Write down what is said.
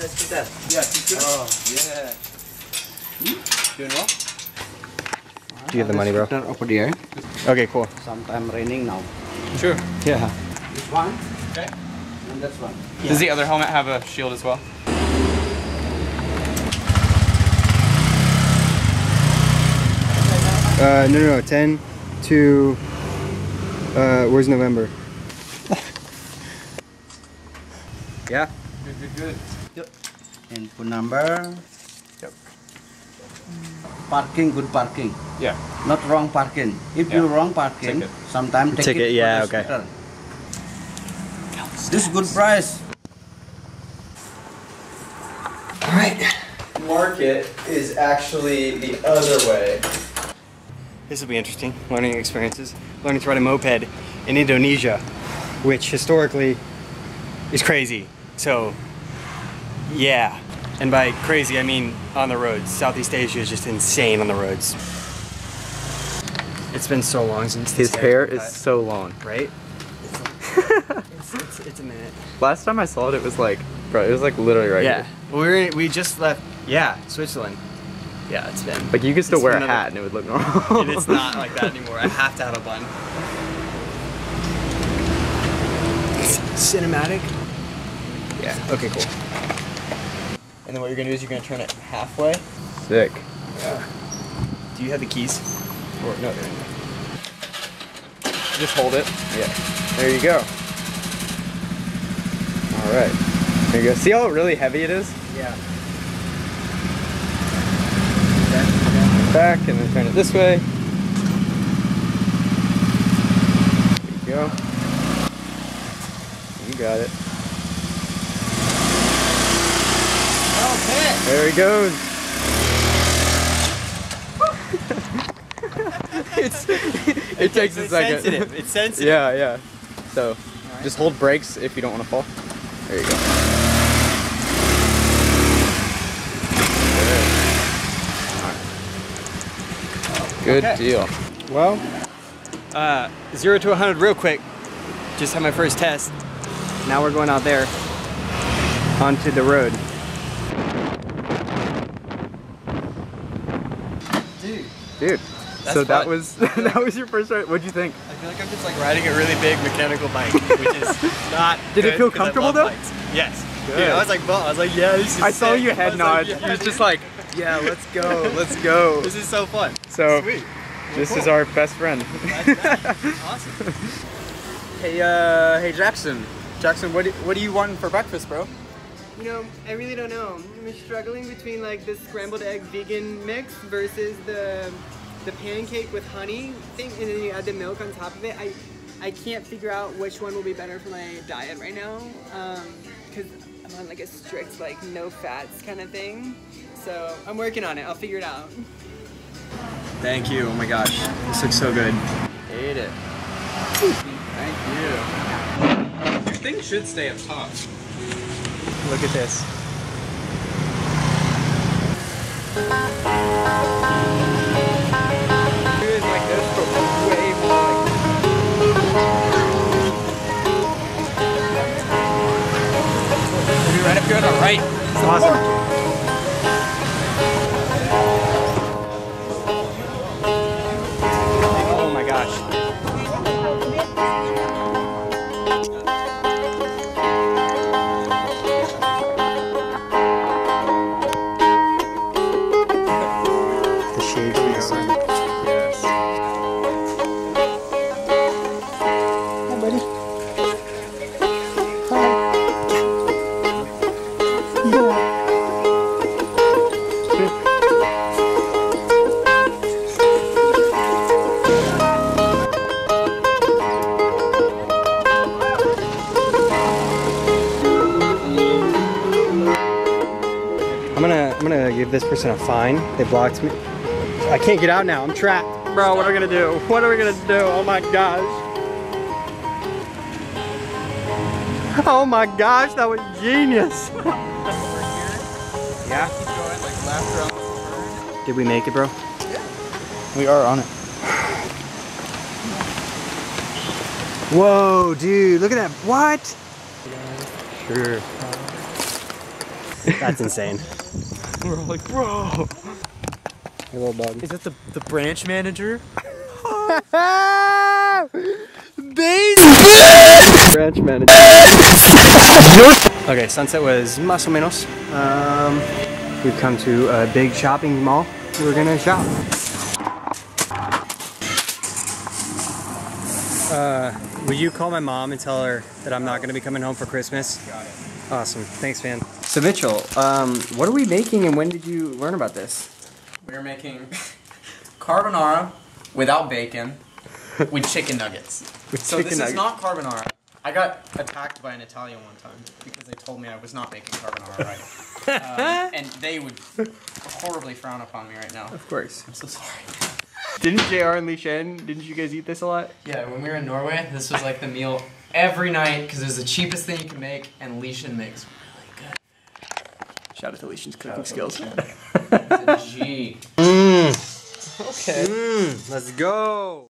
Let's do that. Yeah, teacher. Oh, yeah. Hmm? Doing well? Do you have the money, bro? Over the air. Okay, cool. Sometime raining now. Sure. Yeah. This one. Okay. And this one. Yeah. Does the other helmet have a shield as well? No. 10 to... where's November? Yeah. Good. Yep. Input number. Yep. Parking, good parking. Yeah. Not wrong parking. If you wrong parking, sometimes take it. Yeah. Okay. This good price. All right. Market is actually the other way. This will be interesting. Learning experiences. Learning to ride a moped in Indonesia, which historically is crazy. So, yeah. And by crazy, I mean on the roads. Southeast Asia is just insane on the roads. It's been so long since his hair is so long, right? It's a minute. Last time I saw it, it was like, bro, it was like literally right here. Yeah, we just left. Yeah, Switzerland. Yeah, it's been. Like you could still wear a hat and it would look normal. It's not like that anymore. I have to have a bun. Cinematic. Yeah. Okay, cool. And then what you're gonna do is you're gonna turn it halfway. Sick. Yeah. Do you have the keys? Or no, they're in there. Just hold it. Yeah. There you go. All right. There you go. See how really heavy it is? Yeah. Back and then turn it this way. There you go. You got it. There he goes. it takes a second. It's sensitive. Yeah. So right. Just hold brakes if you don't want to fall. There you go. Good deal. Well, 0 to 100 real quick. Just had my first test. Now we're going out there onto the road. Dude, so that was your first ride. What'd you think? I feel like I'm just like riding a really big mechanical bike, which is not. Did it feel comfortable though? Bikes. Yes. Dude, I was like, yeah, this is. I saw you head nod. Like, yeah, you was just like, yeah, let's go, let's go. This is so fun. So, sweet. This is our best friend. That's awesome. Hey, hey, Jackson. Jackson, what do you want for breakfast, bro? You know, I really don't know. I'm struggling between like the scrambled egg vegan mix versus the pancake with honey thing, and then you add the milk on top of it. I can't figure out which one will be better for my diet right now, because I'm on like a strict like no fats kind of thing. So I'm working on it. I'll figure it out. Thank you. Oh my gosh, this looks so good. Ate it. Thank you. Your thing should stay up top. Look at this. We're right up here on the right. Awesome. I'm gonna give this person a fine. They blocked me. I can't get out now. I'm trapped. Bro, what are we gonna do? What are we gonna do? Oh my gosh. Oh my gosh, that was genius. Yeah. Did we make it, bro? Yeah. We are on it. Whoa, dude, look at that. What? Sure. That's insane. We're all like, bro. Hey, little dog. Is that the branch manager? Branch manager. Okay, sunset was más o menos. We've come to a big shopping mall. We're gonna shop. Will you call my mom and tell her that I'm not gonna be coming home for Christmas? Got it. Awesome, thanks, man. So Mitchell, what are we making and when did you learn about this? We're making carbonara without bacon with chicken nuggets. This is not carbonara. I got attacked by an Italian one time because they told me I was not making carbonara right. And they would horribly frown upon me right now. Of course. I'm so sorry. Didn't JR and Lucian, didn't you guys eat this a lot? Yeah, when we were in Norway, this was like the meal every night because it was the cheapest thing you could make, and Lucian makes really good. Shout out to Lucian's cooking skills. It's a G. Okay. Let's go.